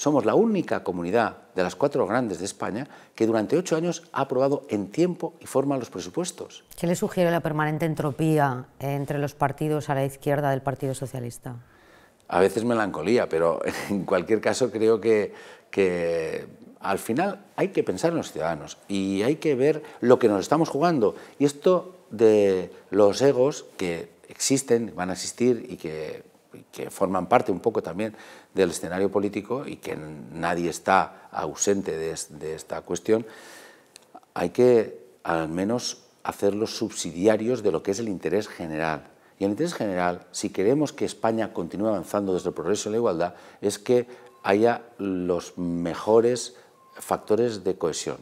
Somos la única comunidad de las cuatro grandes de España que durante 8 años ha aprobado en tiempo y forma los presupuestos. ¿Qué le sugiere la permanente entropía entre los partidos a la izquierda del Partido Socialista? A veces melancolía, pero en cualquier caso creo que al final hay que pensar en los ciudadanos y hay que ver lo que nos estamos jugando. Y esto de los egos que existen, van a existir y que forman parte un poco también del escenario político y que nadie está ausente de esta cuestión, hay que al menos hacerlos subsidiarios de lo que es el interés general. Y el interés general, si queremos que España continúe avanzando desde el progreso y la igualdad, es que haya los mejores factores de cohesión.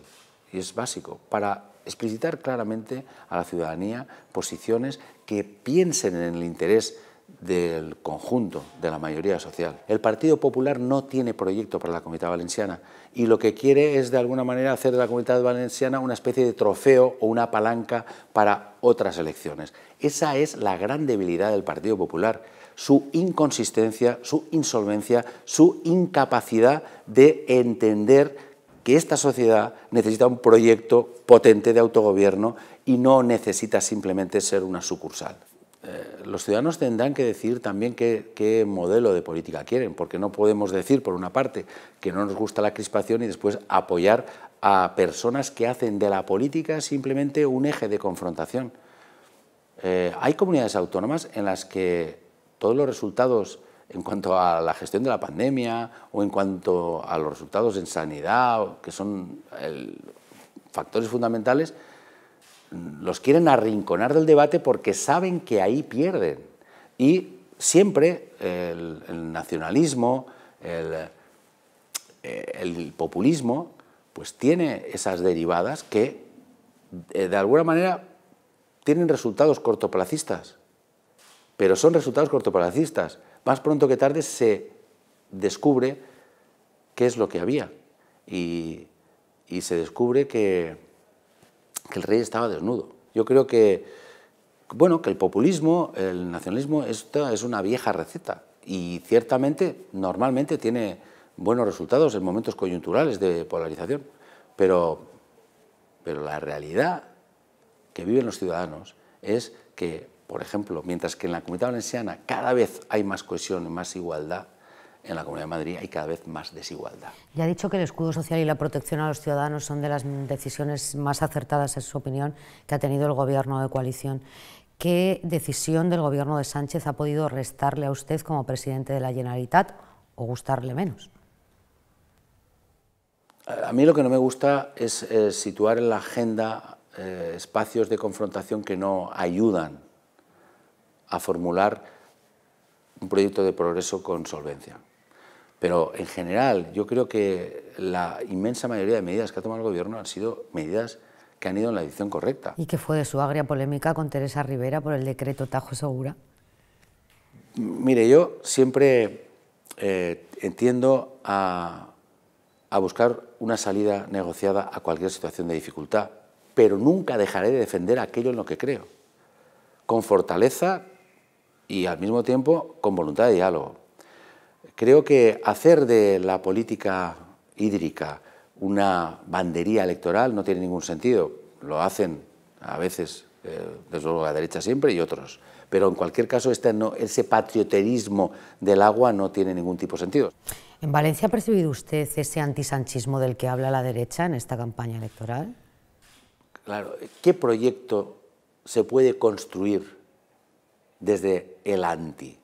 Y es básico para explicitar claramente a la ciudadanía posiciones que piensen en el interés del conjunto, de la mayoría social. El Partido Popular no tiene proyecto para la Comunidad Valenciana y lo que quiere es de alguna manera hacer de la Comunidad Valenciana una especie de trofeo o una palanca para otras elecciones. Esa es la gran debilidad del Partido Popular, su inconsistencia, su insolvencia, su incapacidad de entender que esta sociedad necesita un proyecto potente de autogobierno y no necesita simplemente ser una sucursal. Los ciudadanos tendrán que decidir también qué modelo de política quieren, porque no podemos decir, por una parte, que no nos gusta la crispación y después apoyar a personas que hacen de la política simplemente un eje de confrontación. Hay comunidades autónomas en las que todos los resultados en cuanto a la gestión de la pandemia o en cuanto a los resultados en sanidad, que son factores fundamentales, los quieren arrinconar del debate porque saben que ahí pierden. Y siempre el nacionalismo, el populismo, pues tiene esas derivadas que de alguna manera tienen resultados cortoplacistas, pero son resultados cortoplacistas. Más pronto que tarde se descubre qué es lo que había y se descubre que el rey estaba desnudo. Yo creo que el populismo, el nacionalismo, esta es una vieja receta y ciertamente normalmente tiene buenos resultados en momentos coyunturales de polarización, pero la realidad que viven los ciudadanos es que, por ejemplo, mientras que en la Comunidad Valenciana cada vez hay más cohesión y más igualdad, en la Comunidad de Madrid hay cada vez más desigualdad. Ya ha dicho que el escudo social y la protección a los ciudadanos son de las decisiones más acertadas, en su opinión, que ha tenido el gobierno de coalición. ¿Qué decisión del gobierno de Sánchez ha podido restarle a usted como presidente de la Generalitat o gustarle menos? A mí lo que no me gusta es situar en la agenda espacios de confrontación que no ayudan a formular un proyecto de progreso con solvencia. Pero en general yo creo que la inmensa mayoría de medidas que ha tomado el gobierno han sido medidas que han ido en la dirección correcta. ¿Y qué fue de su agria polémica con Teresa Ribera por el decreto Tajo Segura? Mire, yo siempre entiendo a buscar una salida negociada a cualquier situación de dificultad, pero nunca dejaré de defender aquello en lo que creo, con fortaleza y al mismo tiempo con voluntad de diálogo. Creo que hacer de la política hídrica una bandería electoral no tiene ningún sentido. Lo hacen a veces, desde luego la derecha siempre y otros, pero en cualquier caso ese patrioterismo del agua no tiene ningún tipo de sentido. ¿En Valencia ha percibido usted ese antisanchismo del que habla la derecha en esta campaña electoral? Claro, ¿qué proyecto se puede construir desde el anti?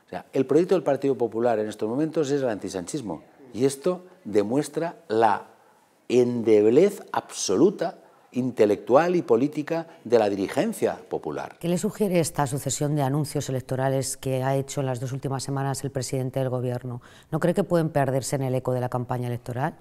O sea, el proyecto del Partido Popular en estos momentos es el antisanchismo y esto demuestra la endeblez absoluta intelectual y política de la dirigencia popular. ¿Qué le sugiere esta sucesión de anuncios electorales que ha hecho en las 2 últimas semanas el presidente del Gobierno? ¿No cree que pueden perderse en el eco de la campaña electoral?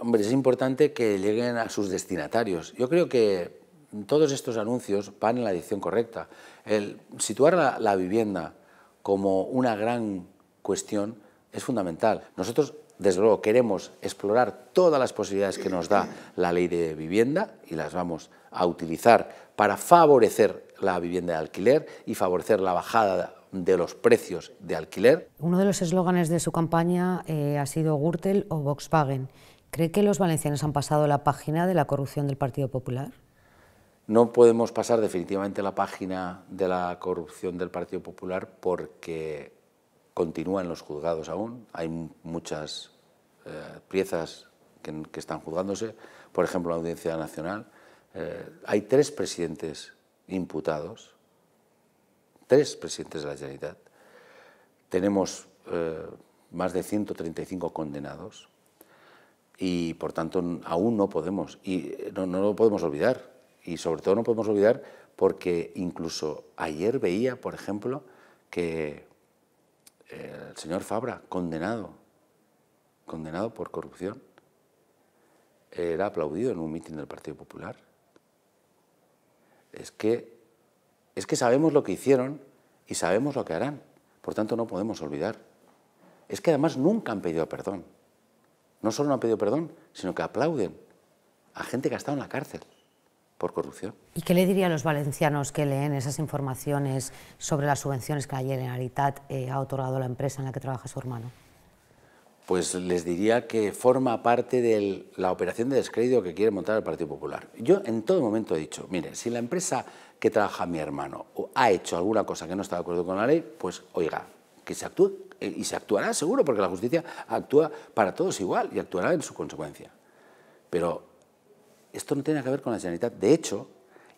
Hombre, es importante que lleguen a sus destinatarios. Yo creo que todos estos anuncios van en la dirección correcta. El situar la vivienda como una gran cuestión es fundamental. Nosotros, desde luego, queremos explorar todas las posibilidades que nos da la ley de vivienda y las vamos a utilizar para favorecer la vivienda de alquiler y favorecer la bajada de los precios de alquiler. Uno de los eslóganes de su campaña ha sido Gürtel o Volkswagen. ¿Cree que los valencianos han pasado la página de la corrupción del Partido Popular? No podemos pasar definitivamente la página de la corrupción del Partido Popular porque continúa en los juzgados aún. Hay muchas piezas que están juzgándose, por ejemplo, la Audiencia Nacional. Hay tres presidentes imputados, tres presidentes de la Generalitat. Tenemos más de 135 condenados y, por tanto, aún no podemos, y no lo podemos olvidar. Y, sobre todo, no podemos olvidar porque incluso ayer veía, por ejemplo, que el señor Fabra, condenado por corrupción, era aplaudido en un mitin del Partido Popular. Es que sabemos lo que hicieron y sabemos lo que harán, por tanto no podemos olvidar. Es que además nunca han pedido perdón. No solo no han pedido perdón, sino que aplauden a gente que ha estado en la cárcel por corrupción. ¿Y qué le diría a los valencianos que leen esas informaciones sobre las subvenciones que la Generalitat ha otorgado a la empresa en la que trabaja su hermano? Pues les diría que forma parte de la operación de descrédito que quiere montar el Partido Popular. Yo en todo momento he dicho, mire, si la empresa que trabaja mi hermano ha hecho alguna cosa que no está de acuerdo con la ley, pues oiga, que se actúe, y se actuará seguro, porque la justicia actúa para todos igual y actuará en su consecuencia. Pero esto no tiene que ver con la Generalitat. De hecho,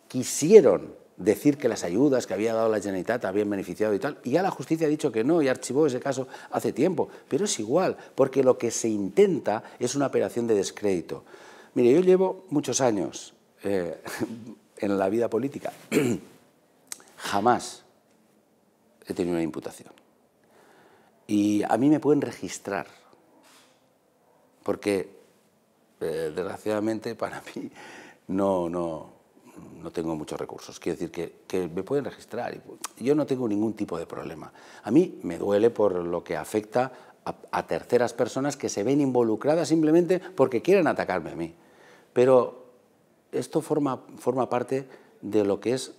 quisieron decir que las ayudas que había dado la Generalitat habían beneficiado y tal, y ya la justicia ha dicho que no y archivó ese caso hace tiempo, pero es igual, porque lo que se intenta es una operación de descrédito. Mire, yo llevo muchos años en la vida política, jamás he tenido una imputación, y a mí me pueden registrar, porque desgraciadamente para mí no tengo muchos recursos, quiero decir que me pueden registrar, yo no tengo ningún tipo de problema. A mí me duele por lo que afecta a terceras personas que se ven involucradas simplemente porque quieren atacarme a mí, pero esto forma parte de lo que es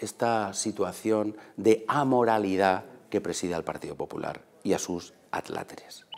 esta situación de amoralidad que preside al Partido Popular y a sus adláteres.